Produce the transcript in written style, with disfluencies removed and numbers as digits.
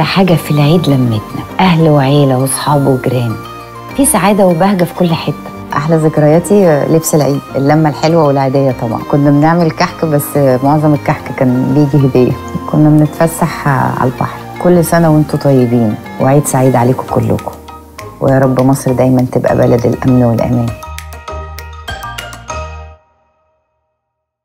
أحلى حاجة في العيد لمتنا، أهل وعيلة وأصحاب وجيران، في سعادة وبهجة في كل حتة. أحلى ذكرياتي لبس العيد، اللمة الحلوة والعادية طبعا. كنا بنعمل كحك، بس معظم الكحك كان بيجي هدية. كنا بنتفسح على البحر. كل سنة وانتم طيبين، وعيد سعيد عليكم كلكم، ويا رب مصر دايما تبقى بلد الأمن والأمان.